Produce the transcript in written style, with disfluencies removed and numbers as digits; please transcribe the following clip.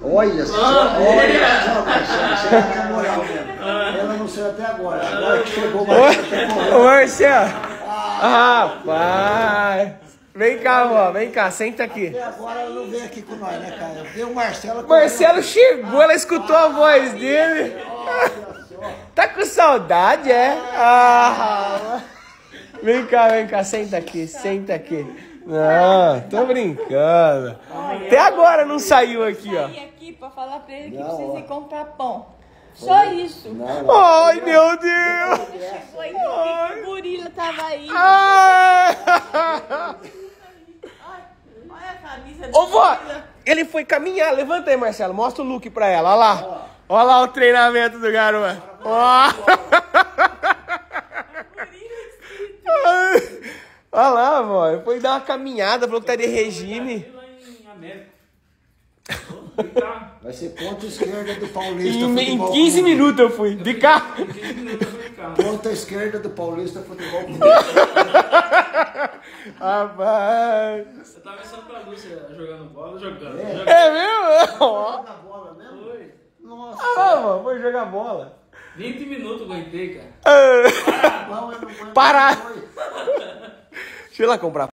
Olha só, olha só, na moral mesmo. Ela não saiu até agora. Agora que chegou mais. Ô, Marcelo! Rapaz! Vem cá, vó, vem cá, senta aqui. Até agora ela não veio aqui com nós, né, cara? Deu o Marcelo. Marcelo chegou, ela escutou a voz dele. Tá com saudade, é? Ah. Vem cá, senta aqui, senta aqui. Não, tô brincando. Até agora não saiu aqui, ó. Eu saí aqui pra falar pra ele que precisa ir comprar pão. Só isso. Ai, meu Deus. Foi que o gorila tava aí. Olha a camisa dele. Ô, vó, ele foi caminhar. Levanta aí, Marcelo. Mostra o look pra ela. Olha lá. Olha lá o treinamento do garoto. Ó. Olha lá, vó. Ele foi dar uma caminhada, falou que tá de regime. Vai ser ponta esquerda do Paulista Futebol Clube. Em 15 minutos eu fui. De carro. Ponta esquerda do Paulista Futebol Clube. Rapaz. Você tava só pra Lúcia jogando bola, jogando. É mesmo? Jogando a bola mesmo? Foi. Nossa. Ah, mano, foi jogar bola. 20 minutos eu aguentei, cara. Parar. Deixa eu ir lá comprar.